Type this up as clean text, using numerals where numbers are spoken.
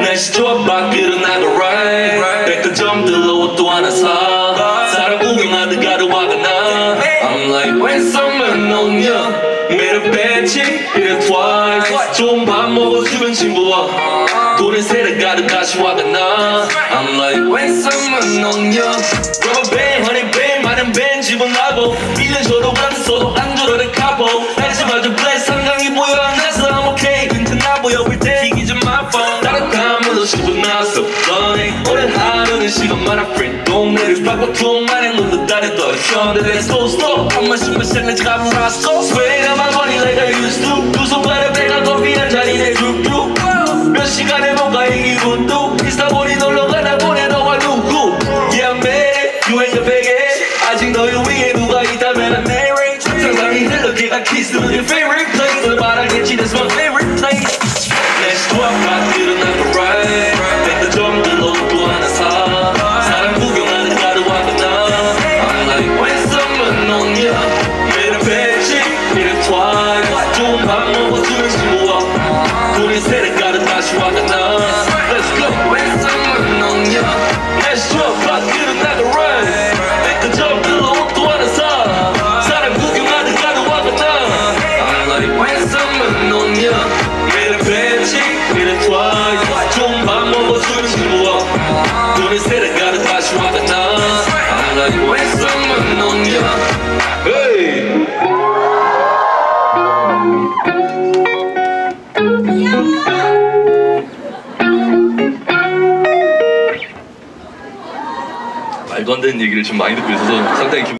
Next job back in another ride. Take a jump to low to one assault. I'm like, when someone on you made a bad chick, hit it twice. Jump by more, even she will. Do this head, I gotta catch you. I'm like, when someone on you, rubber band, honey band, my band, she will not go. Feeling so the so I'm doing the couple. That's about the place, I'm gonna give you a mess. I'm okay, into Naboy every day. He's in my phone. Let's go slow. I'm a super sandwich, I'm a rascal. Sweating on my money like I used to. Do some better, bang, I'm going to be a Johnny. They do, do. But she got it, I'm going to do. It's not only no longer, I'm going to know what to do. Yeah, man, you ain't a big head. I just know you ain't who I eat that man. I'm married. Sometimes I need to look at my kids, still your favorite place. But I get you, that's my favorite place. Let's go, I'm not feeling like a ride. Make the drum below, go on the side. 말도 안 되는 얘기를 지금 많이 듣고 있어서 상당히 기분